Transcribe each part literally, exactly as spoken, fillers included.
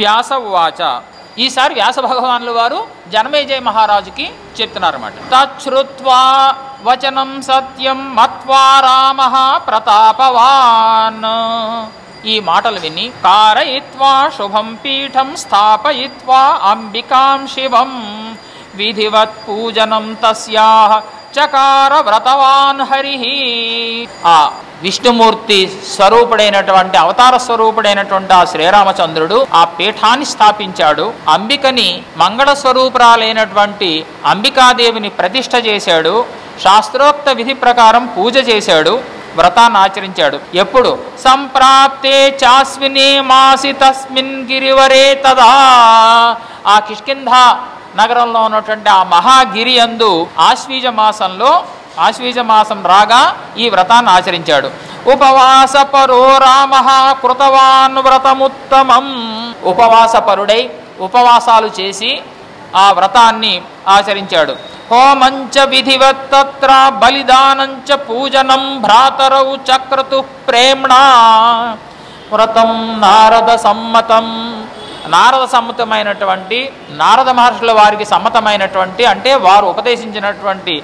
వ్యాస వాచ ఈసారి వ్యాస భగవానుల వారు జనమేజయ మహారాజుకి చెప్తున్నారన్నమాట. తచ్రుత్వా వచనం సత్యం మత్వా రామః ప్రతాపవాన్. ఈ మాటలు విని కారయిత్వా శుభం పీఠం స్థాపయిత్వా అంబికాం శివం విధివత్ పూజనం తస్యాః చకార వ్రతవాన్ హరిః. ఆ విష్ణుమూర్తి స్వరూపుడైనటువంటి అవతార స్వరూపుడైనటువంటి ఆ శ్రీరామచంద్రుడు ఆ పీఠాన్ని స్థాపించాడు. అంబికని మంగళ స్వరూపురాలైనటువంటి అంబికాదేవిని ప్రతిష్ట చేశాడు. శాస్త్రోక్త విధి ప్రకారం పూజ చేశాడు, వ్రతాన్ని ఆచరించాడు. ఎప్పుడు సంప్రాప్తే చాస్వినే మాసి తస్మిన్ గిరివరే తదా. ఆ కిష్కింధ నగరంలో ఉన్నటువంటి ఆ మహాగిరి యందు ఆశ్వీజ మాసంలో ఆశ్వీజ మాసం రాగా ఈ వ్రతాన్ని ఆచరించాడు. ఉపవాస పరో రామః కృతవాన్ వ్రతముత్తమం. ఉపవాస పరుడై ఉపవాసాలు చేసి ఆ వ్రతాన్ని ఆచరించాడు. హోమంచ విధివత్ తత్ర బలిదానంచ పూజనం భ్రాతరౌ చక్రతు ప్రేమ్ణా. వ్రతం నారద సమ్మతం, నారద సమ్మతమైనటువంటి నారద మహర్షుల వారికి సమ్మతమైనటువంటి అంటే వారు ఉపదేశించినటువంటి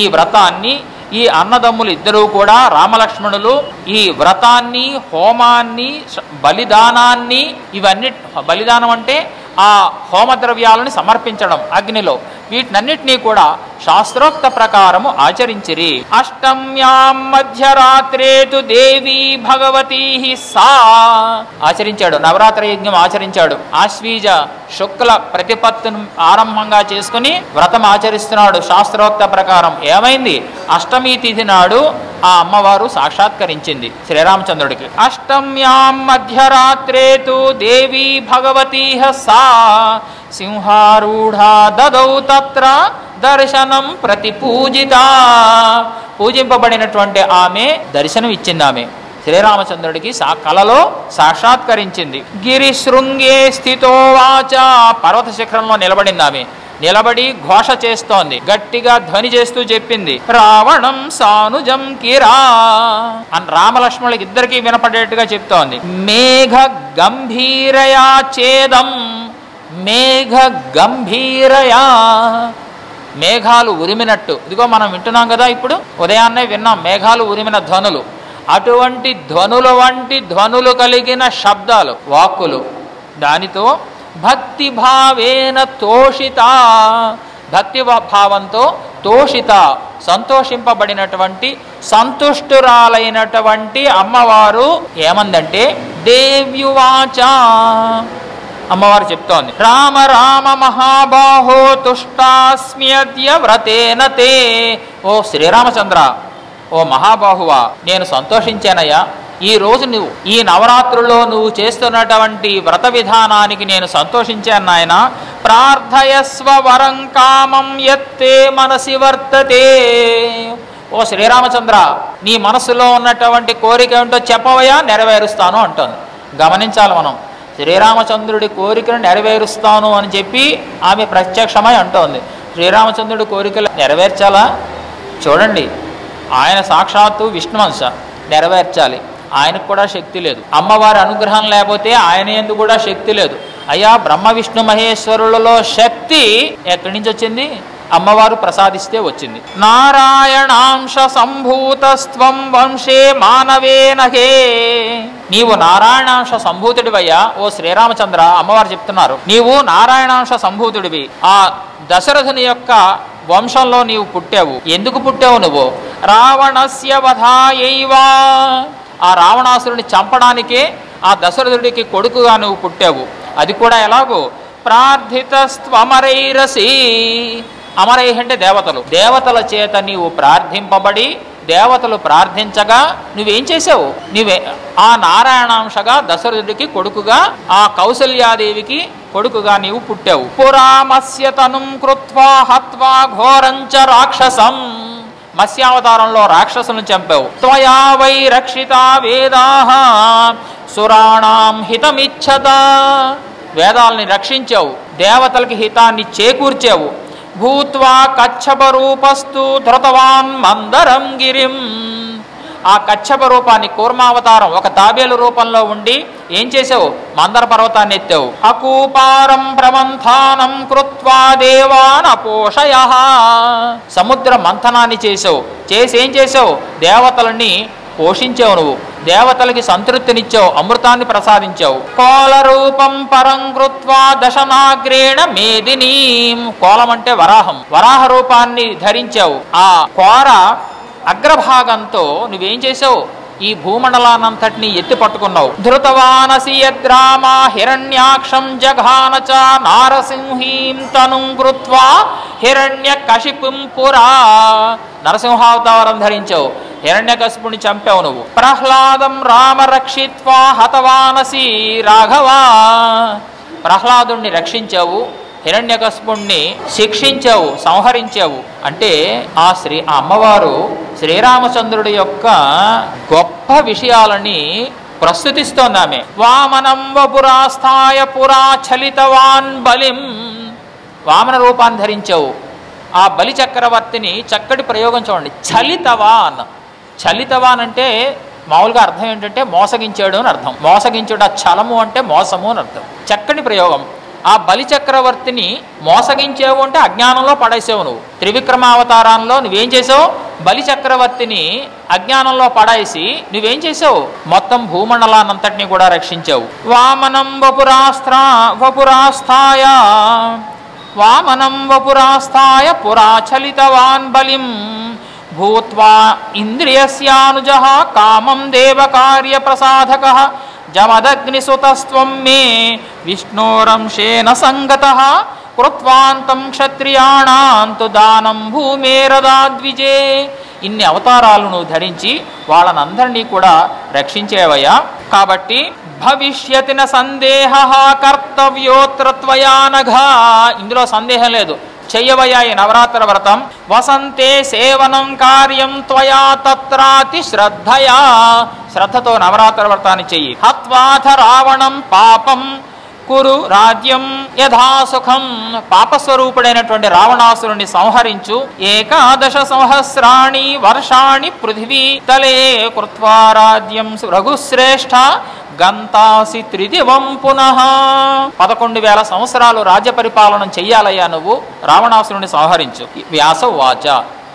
ఈ వ్రతాన్ని ఈ అన్నదమ్ములు ఇద్దరూ కూడా రామలక్ష్మణులు ఈ వ్రతాన్ని హోమాన్ని బలిదానాన్ని ఇవన్నీ బలిదానం అంటే ఆ హోమద్రవ్యాలను సమర్పించడం అగ్నిలో వీటినన్నిటినీ కూడా శాస్త్రోక్త ప్రకారము ఆచరించిరి. అష్టమ్యాం మధ్యరాత్రేతు దేవీ భగవతీ సా ఆచరించాడు. నవరాత్రి యజ్ఞం ఆచరించాడు. ఆశ్వీజ శుక్ల ప్రతిపత్తిని ఆరంభంగా చేసుకుని వ్రతం ఆచరిస్తున్నాడు శాస్త్రోక్త ప్రకారం. ఏమైంది? అష్టమి తిథి నాడు ఆ అమ్మవారు సాక్షాత్కరించింది శ్రీరామచంద్రుడికి. అష్టమ్యాం మధ్యరాత్రేతు దేవీ భగవతీ సా సింహారూఢా దదౌ తత్ర దర్శనం ప్రతిపూజిత. పూజింపబడినటువంటి ఆమె దర్శనం ఇచ్చింది. ఆమె శ్రీరామచంద్రుడికి సా కళలో సాక్షాత్కరించింది. గిరిశృంగే స్థితో వాచ పర్వత శిఖరంలో నిలబడింది. ఆమె నిలబడి ఘోష చేస్తోంది, గట్టిగా ధ్వని చేస్తూ చెప్పింది. రావణం సానుజం కిరా అని రామలక్ష్మణులకి ఇద్దరికీ వినపడేట్టుగా చెప్తోంది. మేఘ గంభీరయా ఛేదం. మేఘ గంభీరయా మేఘాలు ఉరిమినట్టు. ఇదిగో మనం వింటున్నాం కదా, ఇప్పుడు ఉదయాన్నే విన్నాం మేఘాలు ఉరిమిన ధ్వనులు. అటువంటి ధ్వనుల వంటి ధ్వనులు కలిగిన శబ్దాలు వాక్కులు. దానితో భక్తి భావేన తోషిత, భక్తి భావంతో తోషిత సంతోషింపబడినటువంటి సంతుష్టురాలైనటువంటి అమ్మవారు ఏమందంటే దేవ్యువాచ అమ్మవారు చెప్తోంది. రామ రామ మహాబాహో తుష్టాస్మి అద్య వ్రతేన తే. ఓ శ్రీరామచంద్ర, ఓ మహాబాహువా, నేను సంతోషించానయ్యా. ఈ రోజు నువ్వు ఈ నవరాత్రుల్లో నువ్వు చేస్తున్నటువంటి వ్రత విధానానికి నేను సంతోషించాను నాయన. ప్రార్థయస్వ వరం కామం యత్తే మనసి వర్తతే. ఓ శ్రీరామచంద్ర, నీ మనసులో ఉన్నటువంటి కోరిక ఏమిటో చెప్పవయ్యా, నెరవేరుస్తాను అంటాను. గమనించాలి మనం, శ్రీరామచంద్రుడి కోరికను నెరవేరుస్తాను అని చెప్పి ఆమె ప్రత్యక్షమై అంటోంది. శ్రీరామచంద్రుడి కోరికలు నెరవేర్చాలా? చూడండి, ఆయన సాక్షాత్తు విష్ణువంశ, నెరవేర్చాలి. ఆయనకు కూడా శక్తి లేదు. అమ్మవారి అనుగ్రహం లేకపోతే ఆయన యందు కూడా శక్తి లేదు. అయ్యా, బ్రహ్మ విష్ణు మహేశ్వరులలో శక్తి ఎక్కడి నుంచి వచ్చింది? అమ్మవారు ప్రసాదిస్తే వచ్చింది. నారాయణాంశ సంభూతస్త్వం వంశే మానవేనహే. నీవు నారాయణాంశ సంభూతుడివయ్యా ఓ శ్రీరామచంద్ర. అమ్మవారు చెప్తున్నారు, నీవు నారాయణాంశ సంభూతుడివి. ఆ దశరథుని యొక్క వంశంలో నీవు పుట్టావు. ఎందుకు పుట్టావు నువ్వు? రావణస్య వధాయైవా. ఆ రావణాసురుని చంపడానికే ఆ దశరథుడికి కొడుకుగా నువ్వు పుట్టావు. అది కూడా ఎలాగో ప్రార్థితస్త్వమరైరసి. అమరై అంటే దేవతలు. దేవతల చేత నీవు ప్రార్థింపబడి దేవతలు ప్రార్థించగా నువ్వేం చేసావు? నువ్వే ఆ నారాయణాంశగా దశరథుడికి కొడుకుగా ఆ కౌసల్యాదేవికి కొడుకుగా నీవు పుట్టావు. పురామస్య తనుం కృత్వా హత్వా ఘోరంచ రాక్షసం. మత్స్యావతారంలో రాక్షసును చంపావు. త్వయా వై రక్షిత వేదాః సురాణాం హితమిచ్చత. వేదాలని రక్షించావు, దేవతలకి హితాన్ని చేకూర్చావు. భూత్వా కచ్చప రూపస్తు ధృతవాన్ మందరం గిరిం. ఆ కచ్చప రూపాన్ని కూర్మావతారం ఒక తాబేలు రూపంలో ఉండి ఏం చేసావు? మందర పర్వతాన్ని ఎత్తావు. అకూపారం ప్రమంథానం కృత్వా దేవాన పోషయః, సముద్ర మంథనాన్ని చేసావు. చేసి ఏం చేసావు? దేవతలని పోషించావు, నువ్వు దేవతలకి సంతృప్తినిచ్చావు, అమృతాన్ని ప్రసాదించావు. కోల రూపం పరం కృత్వా దశనాగ్రేణ మేదినీ, కోలం అంటే వరాహం, వరాహ రూపాన్ని ధరించావు. ఆ కోర అగ్రభాగంతో నువ్వేం చేసావు? ఈ భూమండలాన్నంతటిని ఎత్తి పట్టుకున్నావు. ధృతవానసి యద్రామా హిరణ్యాక్షం జఘానచ నారసింహీం తనుం కృత్వా హిరణ్యకశిపుం పురా, నరసింహావతారం ధరించావు, హిరణ్యకశిపుని చంపావు నువ్వు. ప్రహ్లాదం రామ రక్షిత్వా హతవానసి రాఘవా, ప్రహ్లాదుణ్ణి రక్షించావు, హిరణ్యకశిపుణ్ణి శిక్షించావు, సంహరించావు. అంటే ఆ శ్రీ ఆ అమ్మవారు శ్రీరామచంద్రుడి యొక్క గొప్ప విషయాలని ప్రస్తుతిస్తోందామె. వామనం వపురాస్థాయ పురా చలితవాన్ బలిం, వామన రూపాన్ని ధరించావు. ఆ బలి చక్రవర్తిని చక్కటి ప్రయోగం చూడండి, చలితవాన్. చలితవాన్ అంటే మామూలుగా అర్థం ఏంటంటే మోసగించాడు అని అర్థం. మోసగించుడు, చలము అంటే మోసము అని అర్థం. చక్కటి ప్రయోగం. ఆ బలి చక్రవర్తిని మోసగించావు అంటే అజ్ఞానంలో పడేసావు నువ్వు. త్రివిక్రమావతారంలో నువ్వేం చేసావు? బలి చక్రవర్తిని అజ్ఞానంలో పడేసి నువ్వేం చేసావు? మొత్తం భూమండలాన్నంతటినీ కూడా రక్షించావు. వామనం వపురాస్త్రా వపురాస్థాయ వామనం వపురాస్థాయ పురాచలితవాన్ బలిం భూత్వా ఇంద్రియస్యానుజః కామం దేవకార్య ప్రసాధకః జమదగ్నిసుతస్త్వం మే విష్ణోరంశేన సంగతః కృత్వాంతం క్షత్రియాణాంతు దానం భూమేరదాద్విజే. ఇన్ని అవతారాలను ధరించి వాళ్ళనందరినీ కూడా రక్షించేవయ్యా. కాబట్టి భవిష్యతిన సందేహ కర్తవ్యోత్రత్వయా నఘా, ఇందులో సందేహం లేదు, చెయ్యవయ్యా ఈ నవరాత్ర వ్రతం. వసంతే సేవనం కార్యం త్వయా తత్రాతి శ్రద్ధయా, శ్రద్ధతో నవరాత్ర వ్రతాన్ని చెయ్యి. హత్వాథ రావణం పాపం కురు రాజ్యం యథా సుఖం, పాపస్వరూపుడైనటువంటి రావణాసురుని సంహరించు. ఏకాదశ సహస్రాణి వర్షాణి పృథివీ తలే కృత్వా రాజ్యం రఘుశ్రేష్ఠ గంతాసి త్రిదివం పునః, పదకొండు వేల సంవత్సరాలు రాజ్య పరిపాలన చెయ్యాలయ్యా నువ్వు, రావణాసురుని సంహరించు. వ్యాస వాచ,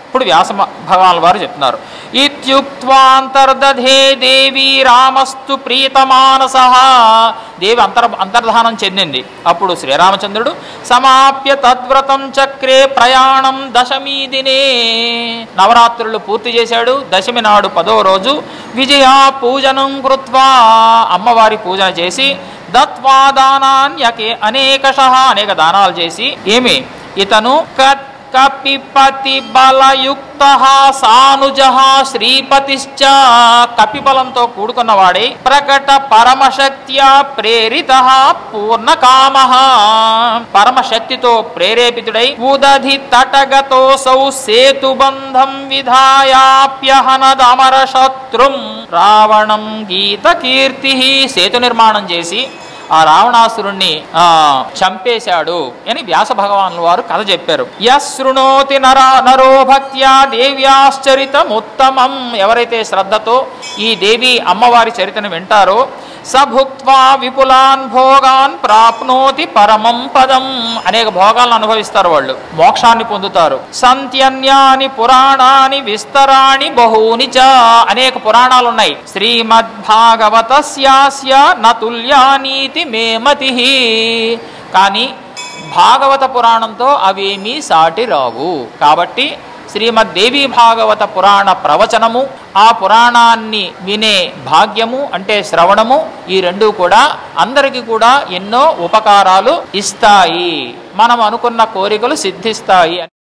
ఇప్పుడు వ్యాస భగవాన్ వారు చెప్తున్నారు. ఇత్యుక్త్వాంతర్దధే దేవి రామస్తు ప్రీతమానసః, దేవి అంతర్ అంతర్ధానం చెందింది. అప్పుడు శ్రీరామచంద్రుడు సమాప్య తద్వ్రతం చక్రే ప్రయాణం దశమీ దినే, నవరాత్రులు పూర్తి చేశాడు. దశమి నాడు పదో రోజు విజయా పూజనం కృత్వా, అమ్మవారి పూజన చేసి దత్వా దానాన్యకే అనేకశః, అనేక దానాలు చేసి ఏమి ఇతను కపిపతి బలయుక్త సానుజ శ్రీపతిశ్చ, కపిబలంతో కూడుకున్నవాడే ప్రకట పరమశక్త్యా ప్రేరిత పూర్ణ కామః, పరమశక్తితో ప్రేరేపితుడై ఉదధి తటగతోసౌ సేతుబంధం విధాయాప్యహనదమర శత్రుం రావణం గీత కీర్తిః, సేతు నిర్మాణం చేసి ఆ రావణాసురుణ్ణి ఆ చంపేశాడు అని వ్యాస భగవానుల వారు కథ చెప్పారు. యశృణోతి నరా నరో భక్త్యా దేవ్యాశ్చరితముత్తమం, ఎవరైతే శ్రద్ధతో ఈ దేవి అమ్మవారి చరిత్రను వింటారో స భుక్త్వా విపులాన్ భోగాన్ ప్రాప్నోతి పరమం పదం, అనేక భోగాలను అనుభవిస్తారు, వాళ్ళు మోక్షాన్ని పొందుతారు. సంత్యన్యాని పురాణాని విస్తరాణి బహూని చ, అనేక పురాణాలు ఉన్నాయి. శ్రీమద్భాగవతస్యాస్య నతుల్యానీతి మే మతిః, కానీ భాగవత పురాణంతో అవేమీ సాటి రావు. కాబట్టి శ్రీమద్ దేవి భాగవత పురాణ ప్రవచనము, ఆ పురాణాన్ని వినే భాగ్యము అంటే శ్రవణము, ఈ రెండు కూడా అందరికీ కూడా ఎన్నో ఉపకారాలు ఇస్తాయి, మనం అనుకున్న కోరికలు సిద్ధిస్తాయి.